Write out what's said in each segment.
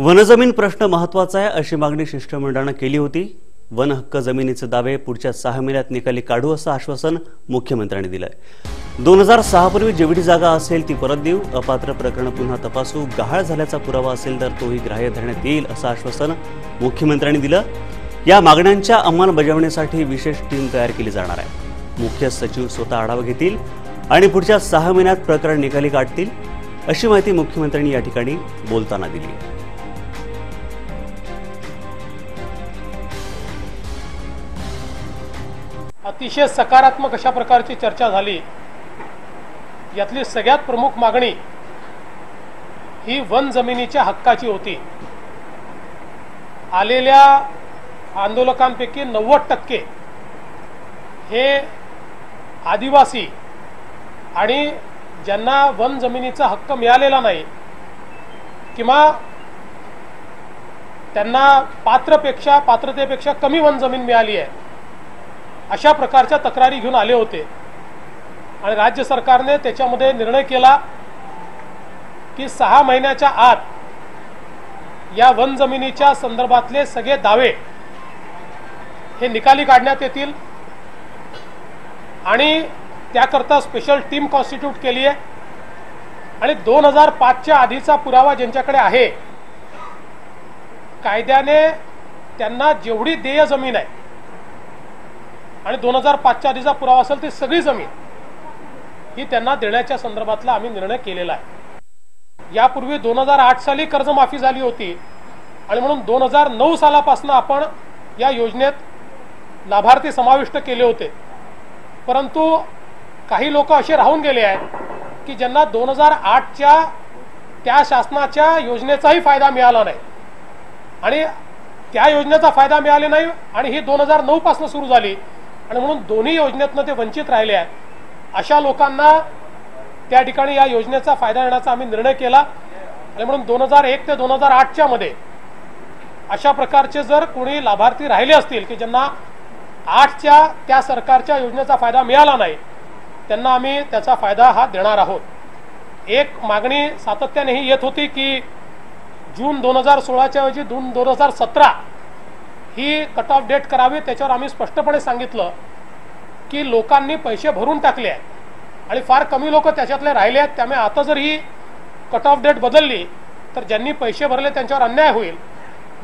वनजमीन प्रश्न महत्वाचा आहे अशी मागणी शिष्टमंडळाने केली होती। वन हक्क जमिनीचे दावे पुढच्या 6 महिन्यात निकाली काढू असं आश्वासन मुख्यमंत्र्यांनी दिलंय। 2006 पूर्वी जेवढी जागा असेल ती परत देऊ, अपात्र प्रकरण पुन्हा तपासू, गहाळ झाल्याचा पुरावा असेल तर तोही ग्राह्य धरण्यात येईल असं आश्वासन मुख्यमंत्र्यांनी दिलं। या मागण्यांच्या अंमलबजावणीसाठी विशेष टीम तयार केली जाणार आहे। मुख्य सचिव स्वतः आढावा घेतील आणि पुढच्या 6 महिन्यात प्रकरण निकाली काढतील अशी माहिती मुख्यमंत्र्यांनी या ठिकाणी बोलताना दिली। अतिशय सकारात्मक अशा प्रकारची चर्चा झाली। यातली सगळ्यात प्रमुख मागणी ही वन जमिनीच्या हक्काची होती। आलेल्या आंदोलकांपैकी 90% हे आदिवासी आणि ज्यांना वन जमिनीचा हक्क मिळालेला नाही किंवा त्यांना पात्रतेपेक्षा कमी वन जमीन मिळाली आहे अशा प्रकारच्या तक्रारी घेऊन आले होते। आणि राज्य सरकारने त्याच्यामध्ये निर्णय केला की 6 महिन्याच्या आत या वन जमिनीच्या संदर्भातले सगळे दावे हे निकाली काढण्यात येतील आणि त्याकरता स्पेशल टीम कॉन्स्टिट्यूट केली आहे। आणि 2005च्या आधीचा पुरावा ज्यांच्याकडे आहे, कायद्याने त्यांना जेवढी देय जमीन आहे आणि 2005च्या आधीचा पुरावा असेल ती सगळी जमीन ही त्यांना देण्याच्या संदर्भातला आम्ही निर्णय केलेला आहे। यापूर्वी 2008 साली कर्जमाफी झाली होती आणि म्हणून 2009 सालापासून आपण या योजनेत लाभार्थी समाविष्ट केले होते। परंतु काही लोक असे राहून गेले आहेत की ज्यांना 2008च्या त्या शासनाच्या योजनेचाही फायदा मिळाला नाही आणि त्या योजनेचा फायदा मिळाला नाही आणि ही 2009 पासून सुरू झाली आणि म्हणून दोन्ही योजनेतनं ते वंचित राहिले आहेत। अशा लोकांना त्या ठिकाणी या योजनेचा फायदा देण्याचा आम्ही निर्णय केला आणि म्हणून 2001 ते 2008च्या मध्ये अशा प्रकारचे जर कोणी लाभार्थी राहिले असतील की ज्यांना 8च्या त्या सरकारच्या योजनेचा फायदा मिळाला नाही त्यांना आम्ही त्याचा फायदा हा देणार आहोत। एक मागणी सातत्याने ही येत होती की जून 2016च्या ऐवजी जून 2017 ही कट ऑफ डेट करावी। त्याच्यावर आम्ही स्पष्टपणे सांगितलं की लोकांनी पैसे भरून टाकले आहेत आणि फार कमी लोक त्याच्यातले राहिले आहेत, त्यामुळे आता जर ही कट ऑफ डेट बदलली तर ज्यांनी पैसे भरले त्यांच्यावर अन्याय होईल।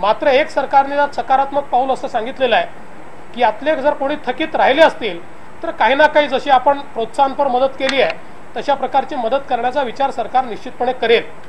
मात्र एक सरकारने सकारात्मक पाऊल असं सांगितलेलं आहे की यातले जर कोणी थकीत राहिले असतील तर काही ना काही जशी आपण प्रोत्साहनपर मदत केली आहे तशा प्रकारची मदत करण्याचा विचार सरकार निश्चितपणे करेल।